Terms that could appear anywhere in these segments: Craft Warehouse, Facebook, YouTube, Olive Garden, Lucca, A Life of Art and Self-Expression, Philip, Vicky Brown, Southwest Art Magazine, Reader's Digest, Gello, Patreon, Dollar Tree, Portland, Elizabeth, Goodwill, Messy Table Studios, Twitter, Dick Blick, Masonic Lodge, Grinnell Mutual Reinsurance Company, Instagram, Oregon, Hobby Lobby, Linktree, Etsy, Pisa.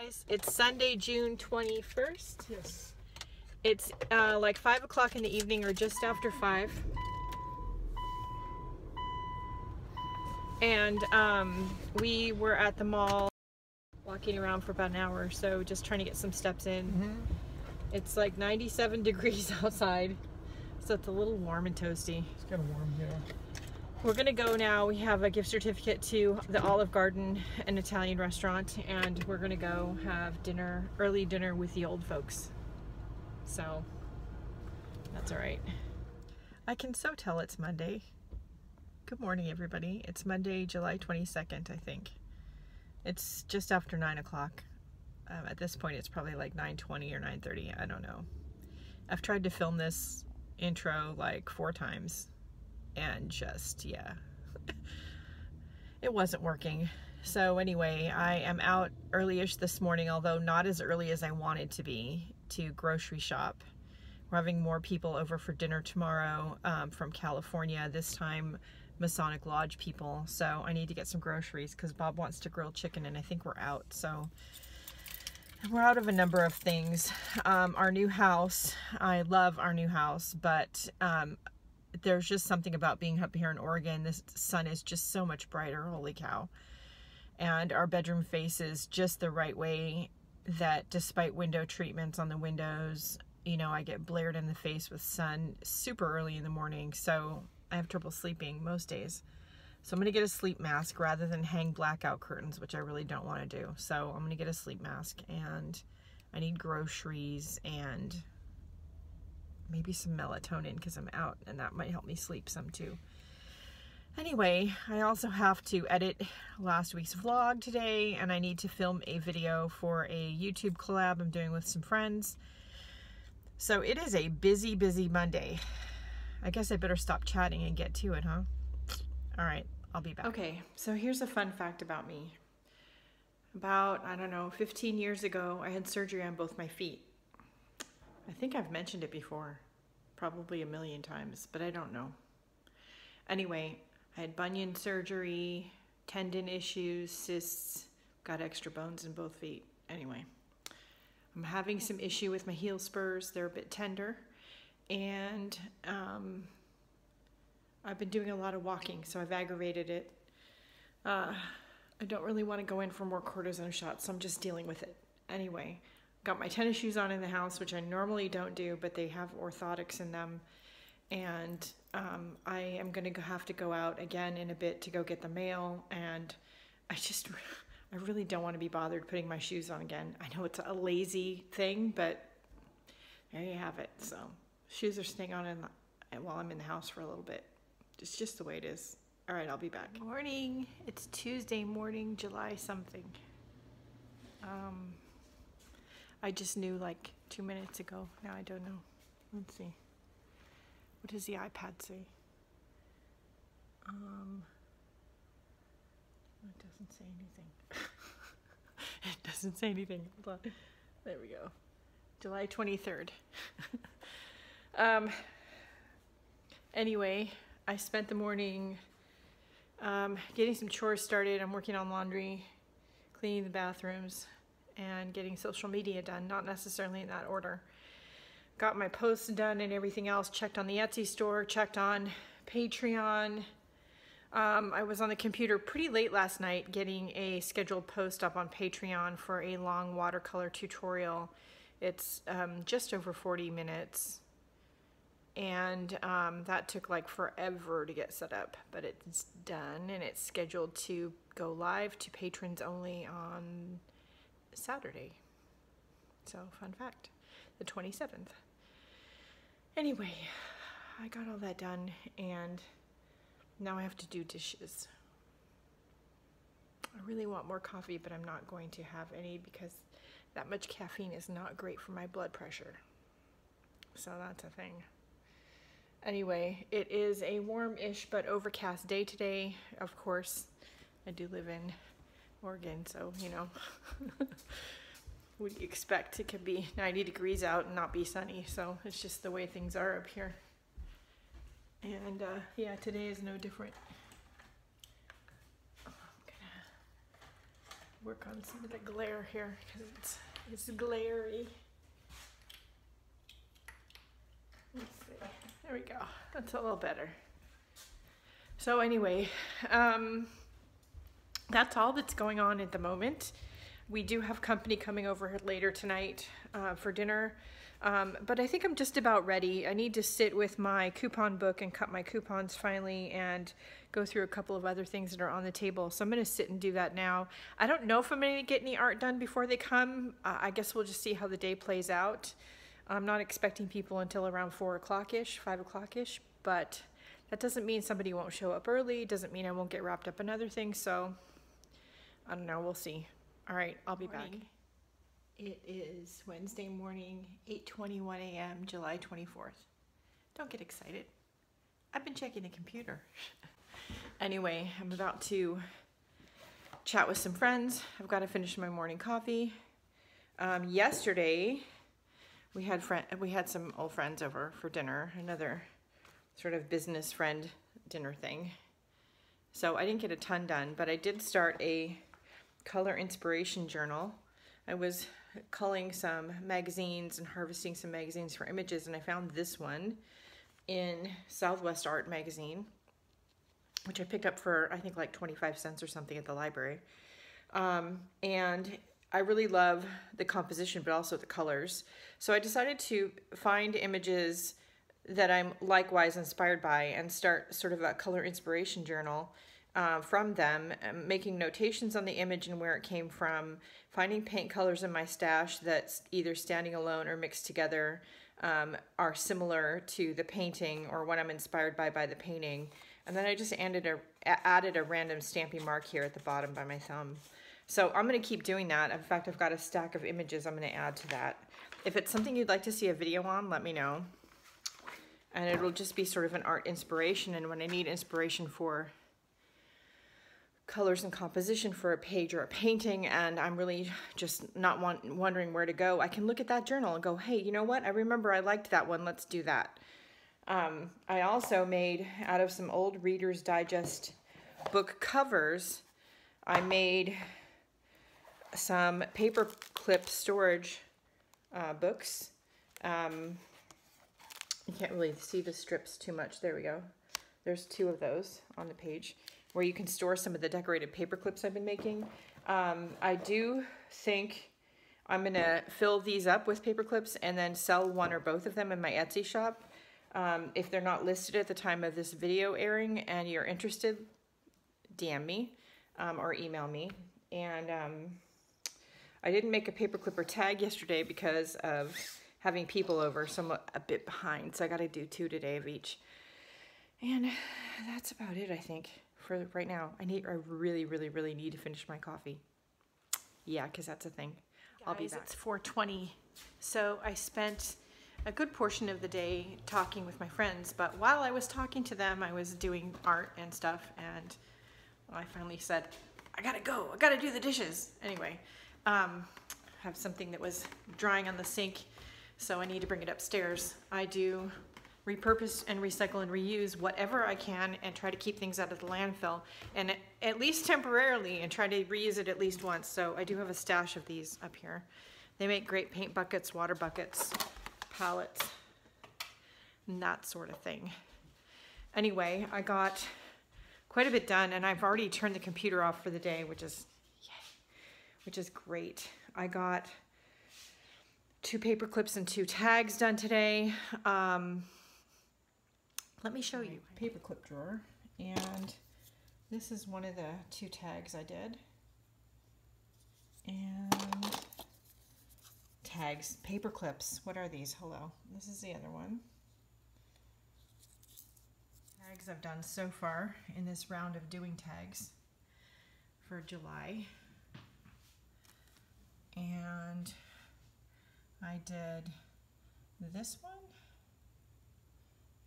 guys. It's Sunday, June 21st. Yes. It's like 5 o'clock in the evening or just after 5. And we were at the mall walking around for about an hour or so, just trying to get some steps in. Mm-hmm. It's like 97 degrees outside, so it's a little warm and toasty. It's kind of warm, yeah. We're gonna go now. We have a gift certificate to the Olive Garden, an Italian restaurant, and we're gonna go have dinner, early dinner with the old folks. So that's all right. I can so tell it's Monday. Good morning, everybody. It's Monday, July 22nd, I think. It's just after 9 o'clock. At this point, it's probably like 9:20 or 9:30. I don't know. I've tried to film this intro like 4 times. And just, yeah, it wasn't working. So anyway, I am out early-ish this morning, although not as early as I wanted to be, to grocery shop. We're having more people over for dinner tomorrow from California, this time Masonic Lodge people. So I need to get some groceries because Bob wants to grill chicken and I think we're out. So we're out of a number of things. Our new house, I love our new house, but there's just something about being up here in Oregon. The sun is just so much brighter, holy cow. And our bedroom faces just the right way that despite window treatments on the windows, you know, I get blared in the face with sun super early in the morning. So I have trouble sleeping most days. So I'm going to get a sleep mask rather than hang blackout curtains, which I really don't want to do. So I'm going to get a sleep mask, and I need groceries and maybe some melatonin because I'm out, and that might help me sleep some too. Anyway, I also have to edit last week's vlog today, and I need to film a video for a YouTube collab I'm doing with some friends. So it is a busy, busy Monday. I guess I better stop chatting and get to it, huh? All right, I'll be back. Okay, so here's a fun fact about me. About, I don't know, 15 years ago, I had surgery on both my feet. I think I've mentioned it before, probably 1,000,000 times, but I don't know. Anyway, I had bunion surgery, tendon issues, cysts, got extra bones in both feet. Anyway, I'm having some issue with my heel spurs. They're a bit tender, and I've been doing a lot of walking, so I've aggravated it. I don't really want to go in for more cortisone shots, so I'm just dealing with it. Anyway, got my tennis shoes on in the house, which I normally don't do, but they have orthotics in them. And I am going to have to go out again in a bit to go get the mail. And I really don't want to be bothered putting my shoes on again. I know it's a lazy thing, but there you have it. So shoes are staying on while I'm in the house for a little bit. It's just the way it is. All right, I'll be back. Morning. It's Tuesday morning, July something. I just knew like 2 minutes ago. Now I don't know. Let's see. What does the iPad say? It doesn't say anything. It doesn't say anything. Hold on. There we go. July 23rd. Anyway, I spent the morning getting some chores started. I'm working on laundry, cleaning the bathrooms, and getting social media done, not necessarily in that order. Got my posts done and everything else, checked on the Etsy store, checked on Patreon. I was on the computer pretty late last night getting a scheduled post up on Patreon for a long watercolor tutorial. It's just over 40 minutes. And that took like forever to get set up, but it's done, and it's scheduled to go live to patrons only on Saturday. So fun fact, the 27th. Anyway, I got all that done, and now I have to do dishes. I really want more coffee, but I'm not going to have any because that much caffeine is not great for my blood pressure. So that's a thing. Anyway, it is a warm-ish but overcast day today. Of course, I do live in Oregon, so, you know, would expect it could be 90 degrees out and not be sunny, so it's just the way things are up here. And yeah, today is no different. I'm gonna work on some of the glare here because it's glary. Let's see. There we go. That's a little better. So anyway, that's all that's going on at the moment. We do have company coming over later tonight for dinner, but I think I'm just about ready. I need to sit with my coupon book and cut my coupons finally and go through a couple of other things that are on the table. So I'm gonna sit and do that now. I don't know if I'm gonna get any art done before they come. I guess we'll just see how the day plays out. I'm not expecting people until around 4 o'clock-ish, 5 o'clock-ish, but that doesn't mean somebody won't show up early. Doesn't mean I won't get wrapped up in other things. So I don't know, we'll see. All right, I'll be back. It is Wednesday morning, 8:21 a.m., July 24th. Don't get excited. I've been checking the computer. Anyway, I'm about to chat with some friends. I've got to finish my morning coffee. Yesterday, we had some old friends over for dinner, another sort of business friend dinner thing. So I didn't get a ton done, but I did start a color inspiration journal. I was culling some magazines and harvesting some magazines for images, and I found this one in Southwest Art Magazine, which I picked up for I think like 25 cents or something at the library. And I really love the composition but also the colors. So I decided to find images that I'm likewise inspired by and start sort of a color inspiration journal from them, making notations on the image and where it came from, finding paint colors in my stash that's either standing alone or mixed together, are similar to the painting or what I'm inspired by the painting. And then I just added a random stamping mark here at the bottom by my thumb. So I'm going to keep doing that. In fact, I've got a stack of images I'm going to add to that. If it's something you'd like to see a video on, let me know. And it'll just be sort of an art inspiration, and when I need inspiration for colors and composition for a page or a painting and I'm really just not wondering where to go, I can look at that journal and go, hey, you know what? I remember I liked that one. Let's do that. I also made, out of some old Reader's Digest book covers, I made some paper clip storage books. You can't really see the strips too much. There we go. There's two of those on the page, where you can store some of the decorated paper clips I've been making. I do think I'm gonna fill these up with paper clips and then sell one or both of them in my Etsy shop. If they're not listed at the time of this video airing and you're interested, DM me or email me. And I didn't make a paper clip or tag yesterday because of having people over, so I'm a bit behind. So I gotta do 2 today of each. And that's about it, I think. For right now, I really need to finish my coffee. Yeah, because that's a thing. Guys, I'll be back. It's 4:20, so I spent a good portion of the day talking with my friends, but while I was talking to them, I was doing art and stuff, and I finally said, I gotta go, I gotta do the dishes. Anyway, I have something that was drying on the sink, so I need to bring it upstairs. I do repurpose and recycle and reuse whatever I can and try to keep things out of the landfill, and at least temporarily, and try to reuse it at least once. So I do have a stash of these up here. They make great paint buckets, water buckets, palettes, and that sort of thing. Anyway, I got quite a bit done, and I've already turned the computer off for the day, which is yay, which is great. I got 2 paper clips and 2 tags done today. Let me show you my paperclip drawer, and this is one of the 2 tags I did. And tags, paper clips, what are these? Hello, this is the other one. Tags I've done so far in this round of doing tags for July. And I did this one,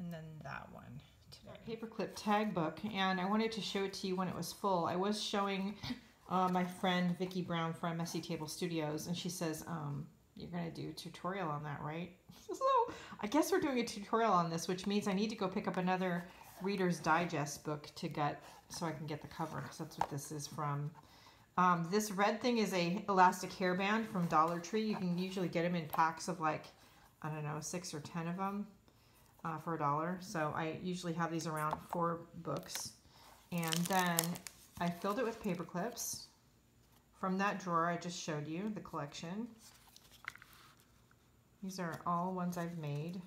and then that one today. Paperclip tag book, and I wanted to show it to you when it was full. I was showing my friend Vicky Brown from Messy Table Studios, and she says, you're gonna do a tutorial on that, right? So I guess we're doing a tutorial on this, which means I need to go pick up another Reader's Digest book to get, so I can get the cover, because that's what this is from. This red thing is a elastic hairband from Dollar Tree. You can usually get them in packs of like, I don't know, 6 or 10 of them for $1. So I usually have these around for books. And then I filled it with paper clips from that drawer I just showed you, the collection. These are all ones I've made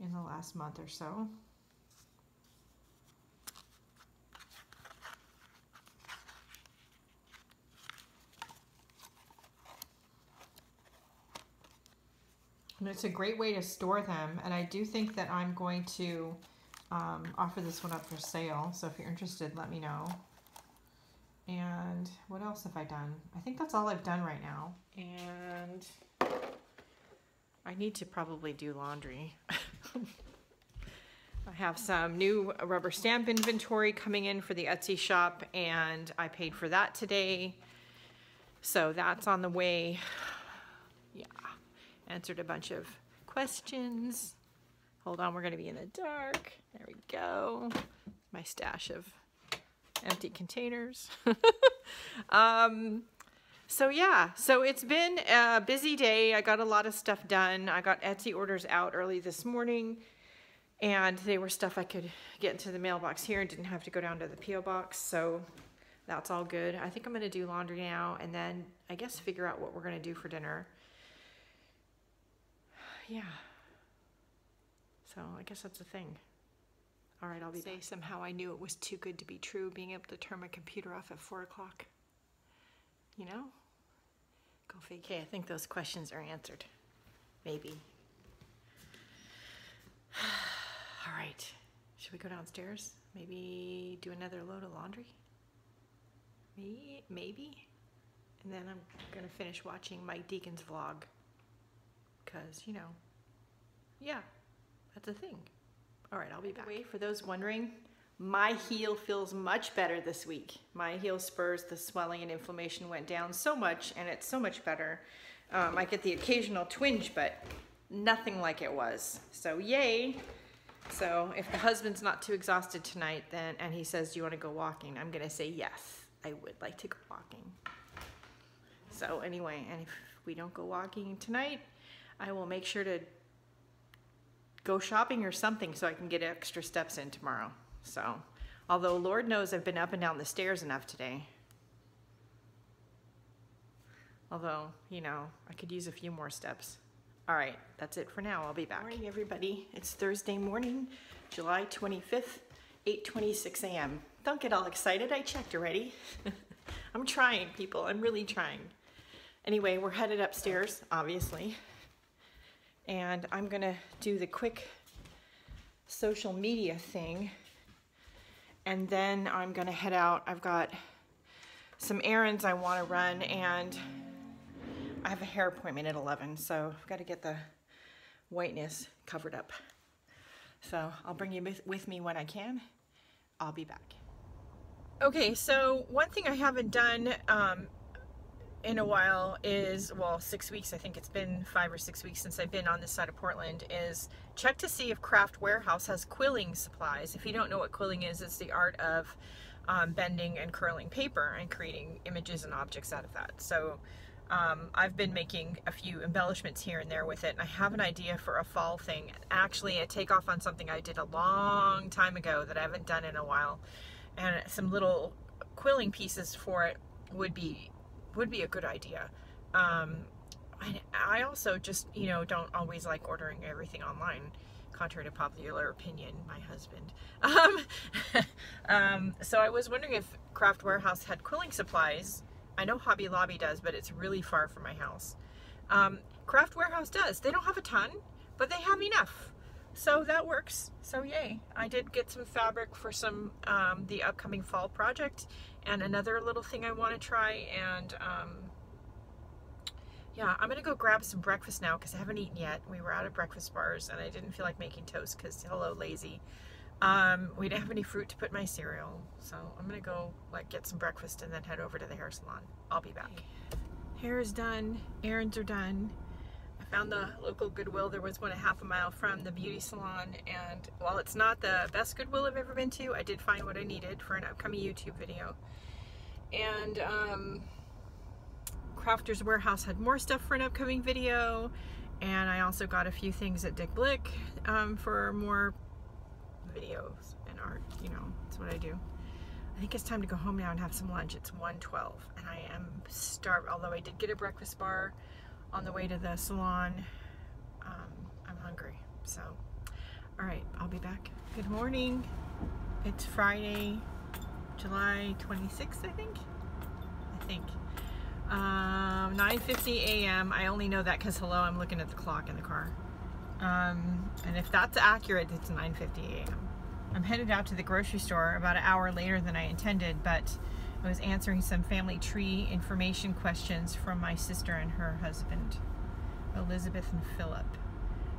in the last month or so. And it's a great way to store them, and I do think that I'm going to offer this one up for sale, so if you're interested, let me know. And what else have I done? I think that's all I've done right now. And I need to probably do laundry. I have some new rubber stamp inventory coming in for the Etsy shop, and I paid for that today. So that's on the way. Yeah. Answered a bunch of questions. Hold on, we're gonna be in the dark. There we go. My stash of empty containers. So yeah, so it's been a busy day. I got a lot of stuff done. I got Etsy orders out early this morning, and they were stuff I could get into the mailbox here and didn't have to go down to the P.O. box, so that's all good. I think I'm gonna do laundry now, and then I guess figure out what we're gonna do for dinner. Yeah, so I guess that's a thing. All right, I'll be back. Somehow I knew it was too good to be true, being able to turn my computer off at 4 o'clock. You know? Go figure. Okay, I think those questions are answered. Maybe. All right, should we go downstairs? Maybe do another load of laundry? Maybe? And then I'm gonna finish watching Mike Deacon's vlog. Because, you know, yeah, that's a thing. All right, I'll be back. Wait, for those wondering, my heel feels much better this week. My heel spurs, the swelling and inflammation went down so much, and it's so much better. I get the occasional twinge, but nothing like it was. So yay. So if the husband's not too exhausted tonight, then, and he says, do you want to go walking? I'm going to say, yes, I would like to go walking. So anyway, and if we don't go walking tonight, I will make sure to go shopping or something so I can get extra steps in tomorrow. So, although Lord knows I've been up and down the stairs enough today. Although, you know, I could use a few more steps. All right, that's it for now. I'll be back. Good morning, everybody. It's Thursday morning, July 25th, 8:26 a.m. Don't get all excited. I checked already. I'm trying, people. I'm really trying. Anyway, we're headed upstairs, obviously. And I'm gonna do the quick social media thing, and then I'm gonna head out. I've got some errands I want to run, and I have a hair appointment at 11, so I've got to get the whiteness covered up. So I'll bring you with me when I can. I'll be back. Okay, so one thing I haven't done in a while is, well, 6 weeks, I think it's been 5 or 6 weeks since I've been on this side of Portland, is check to see if Craft Warehouse has quilling supplies. If you don't know what quilling is, it's the art of bending and curling paper and creating images and objects out of that. So I've been making a few embellishments here and there with it, and I have an idea for a fall thing. Actually, a takeoff on something I did a long time ago that I haven't done in a while, and some little quilling pieces for it would be a good idea. I also just, you know, don't always like ordering everything online, contrary to popular opinion, my husband. So I was wondering if Craft Warehouse had quilling supplies. I know Hobby Lobby does, but it's really far from my house. Craft Warehouse does. They don't have a ton, but they have enough. So that works, so yay. I did get some fabric for some, the upcoming fall project, and another little thing I wanna try, and yeah, I'm gonna go grab some breakfast now because I haven't eaten yet. We were out of breakfast bars and I didn't feel like making toast because, hello, lazy. We didn't have any fruit to put in my cereal, so I'm gonna go like get some breakfast and then head over to the hair salon. I'll be back. Hair is done, errands are done. Found the local Goodwill. There was one a half a mile from the beauty salon, and while it's not the best Goodwill I've ever been to, I did find what I needed for an upcoming YouTube video. And Crafters Warehouse had more stuff for an upcoming video, and I also got a few things at Dick Blick for more videos and art. You know, that's what I do. I think it's time to go home now and have some lunch. It's 1:12 and I am starved, although I did get a breakfast bar on the way to the salon. I'm hungry, so all right, I'll be back. Good morning. It's Friday, July 26th, I think. 9:50 a.m. I only know that because, hello, I'm looking at the clock in the car. And if that's accurate, it's 9:50 a.m. I'm headed out to the grocery store about an hour later than I intended, but I was answering some family tree information questions from my sister and her husband, Elizabeth and Philip.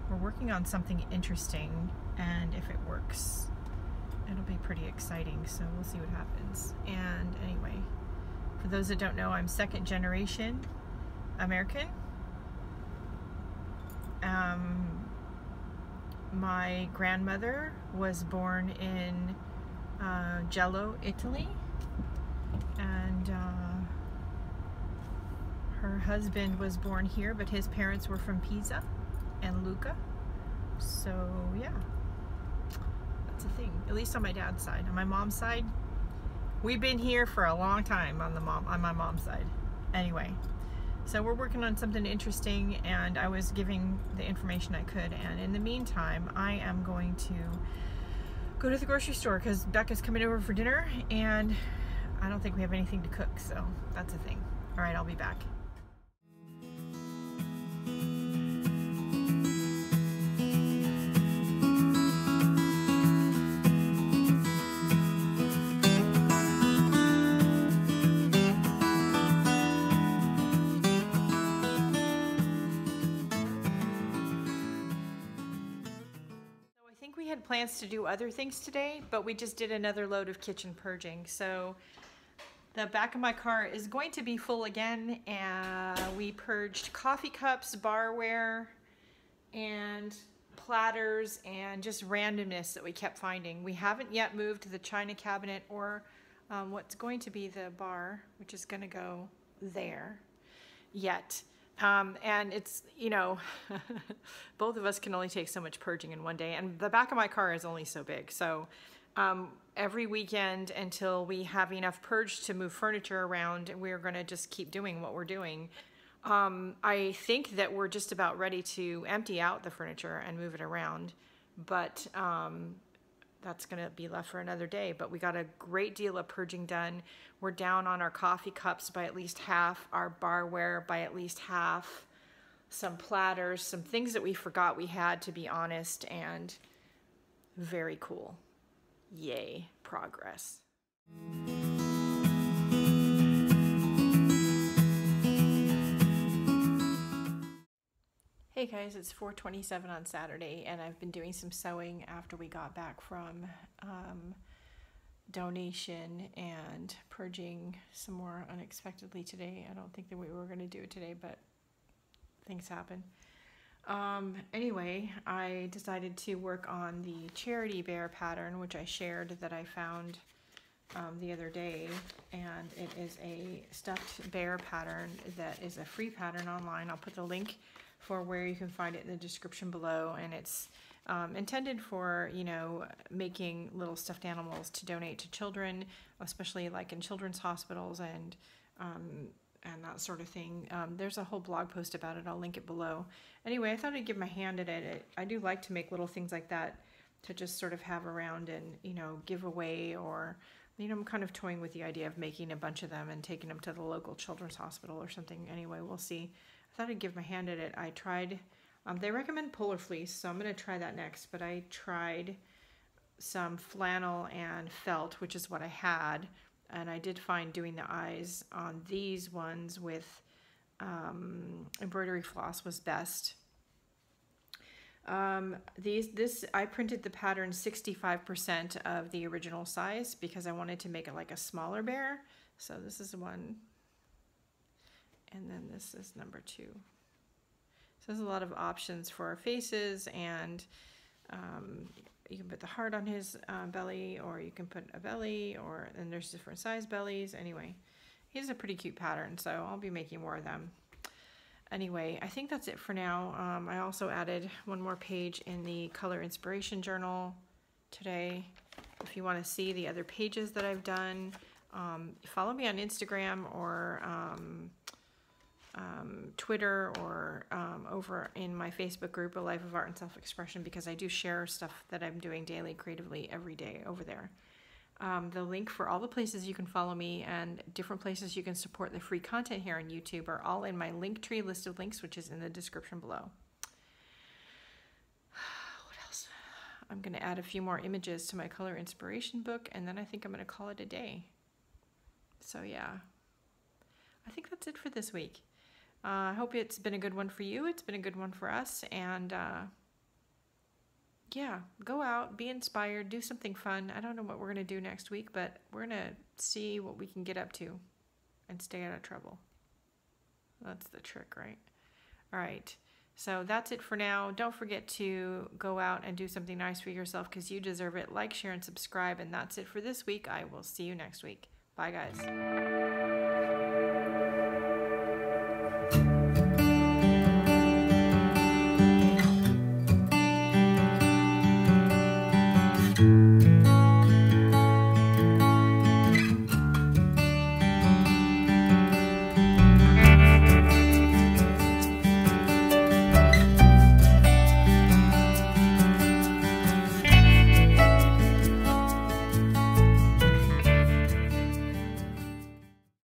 We're working on something interesting, and if it works, it'll be pretty exciting, so we'll see what happens. And anyway, for those that don't know, I'm second generation American. My grandmother was born in Gello, Italy, and her husband was born here, but his parents were from Pisa and Lucca. So yeah, that's a thing, at least on my dad's side. On my mom's side, we've been here for a long time on my mom's side. Anyway, so we're working on something interesting, and I was giving the information I could, and in the meantime, I am going to go to the grocery store because Becca's coming over for dinner, and I don't think we have anything to cook, so that's a thing. All right, I'll be back. Plans to do other things today, but we just did another load of kitchen purging, so the back of my car is going to be full again. And we purged coffee cups, barware, and platters, and just randomness that we kept finding. We haven't yet moved to the china cabinet or what's going to be the bar, which is going to go there yet. And it's, you know, both of us can only take so much purging in one day, and the back of my car is only so big. So every weekend until we have enough purge to move furniture around, we're going to just keep doing what we're doing. I think that we're just about ready to empty out the furniture and move it around, but that's going to be left for another day. But we got a great deal of purging done. We're down on our coffee cups by at least half, our barware by at least half, some platters, some things that we forgot we had, to be honest, and very cool. Yay, progress. Hey guys, it's 4:27 on Saturday, and I've been doing some sewing after we got back from donation, and purging some more unexpectedly today. I don't think that we were going to do it today, but things happen. Anyway, I decided to work on the charity bear pattern, which I shared that I found the other day, and it is a stuffed bear pattern that is a free pattern online. I'll put the link for where you can find it in the description below, and it's intended for, you know, making little stuffed animals to donate to children, especially like in children's hospitals and that sort of thing. There's a whole blog post about it. I'll link it below. Anyway, I thought I'd give my hand at it. I do like to make little things like that to just sort of have around and, you know, give away, or, you know, I'm kind of toying with the idea of making a bunch of them and taking them to the local children's hospital or something. Anyway, we'll see. I thought I'd give my hand at it. I tried, they recommend polar fleece, so I'm going to try that next, but I tried some flannel and felt, which is what I had, and I did find doing the eyes on these ones with embroidery floss was best. I printed the pattern 65% of the original size because I wanted to make it like a smaller bear, so this is one. And then this is number 2. So there's a lot of options for faces, and you can put the heart on his belly, or you can put a belly, or, and there's different size bellies. Anyway, He's a pretty cute pattern, so I'll be making more of them. Anyway, I think that's it for now. I also added one more page in the Color Inspiration Journal today. If you want to see the other pages that I've done, follow me on Instagram or Twitter or over in my Facebook group, A Life of Art and Self-Expression, because I do share stuff that I'm doing daily, creatively, every day over there. The link for all the places you can follow me and different places you can support the free content here on YouTube are all in my Linktree list of links, which is in the description below. What else? I'm going to add a few more images to my color inspiration book, and then I think I'm going to call it a day. So yeah, I think that's it for this week. I hope it's been a good one for you. It's been a good one for us. And yeah, go out, be inspired, do something fun. I don't know what we're going to do next week, but we're going to see what we can get up to and stay out of trouble. That's the trick, right? All right. So that's it for now. Don't forget to go out and do something nice for yourself because you deserve it. Like, share, and subscribe. And that's it for this week. I will see you next week. Bye, guys.